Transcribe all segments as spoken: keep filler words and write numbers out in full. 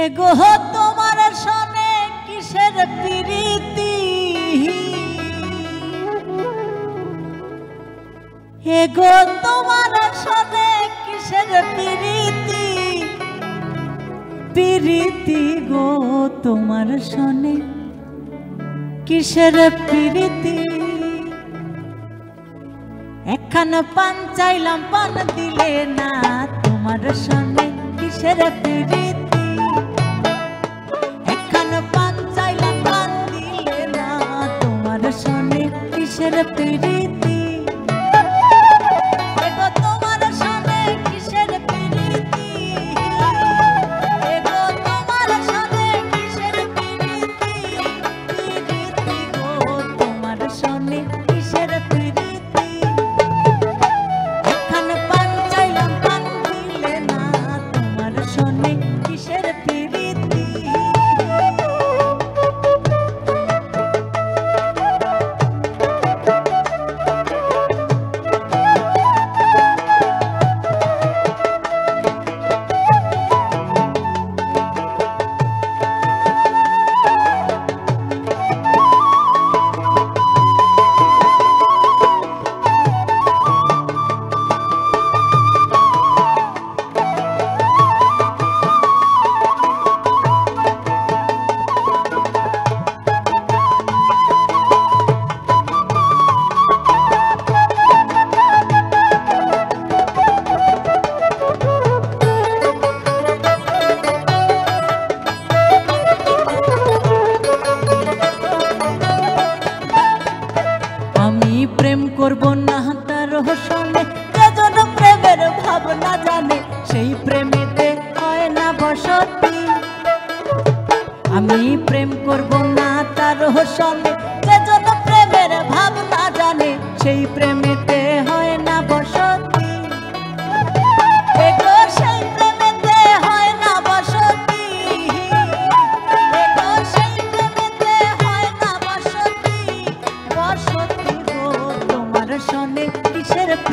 एगो तुम्हारे सने किसेर प्रीति एगो तुम्हारे सने किसेर प्रीति प्रीति गो तुम्हारे सने किसेर प्रीति एकखान पान चाइलाम पान दिले ना तुम्हारे सने किसेर प्रीति किसेर प्रीति एगो तुम्हारे सने किसेर प्रीति एगो तुम्हारे सने किसेर प्रीति प्रीति गो तुम्हारे सने किसेर प्रीति एकखान पान चाइलाम पान दिले ना तुम्हारे सने किसेर प्रीति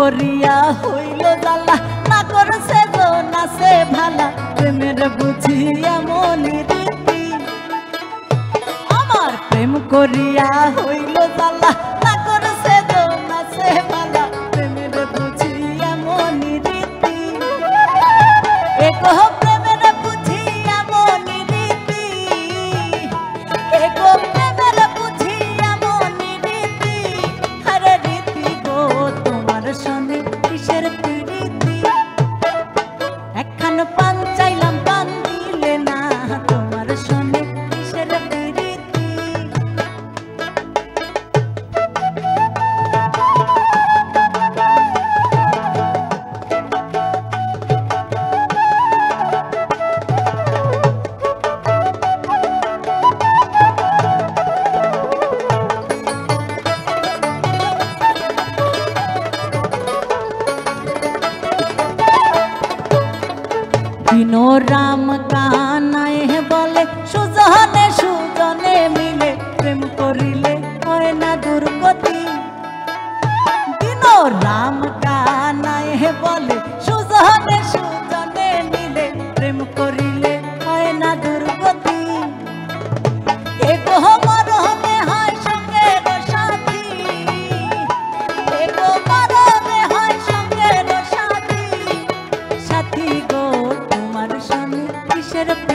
करिया हইলো জালা ना करছে গো ना से ভালা প্রেমের বুঝিয়া মনি রীতি আমার প্রেম করিয়া হইলো জালা ना करছে গো ना से ভালা প্রেমের বুঝিয়া মনি রীতি এক প্রেমের বুঝিয়া মনি রীতি এক প্রেমের বুঝিয়া মনি রীতি আরে রীতি গো राम कानाए बोले सुजने सुजने मिले प्रेम करिले होय ना दुर्गति दिनो राम कानाए बोले सुजने सुजने मिले प्रेम करिले होय ना दुर्गति एगो मरहमे हय संगेर साथी एगो मरहमे हय संगेर साथी साथी गो किसेर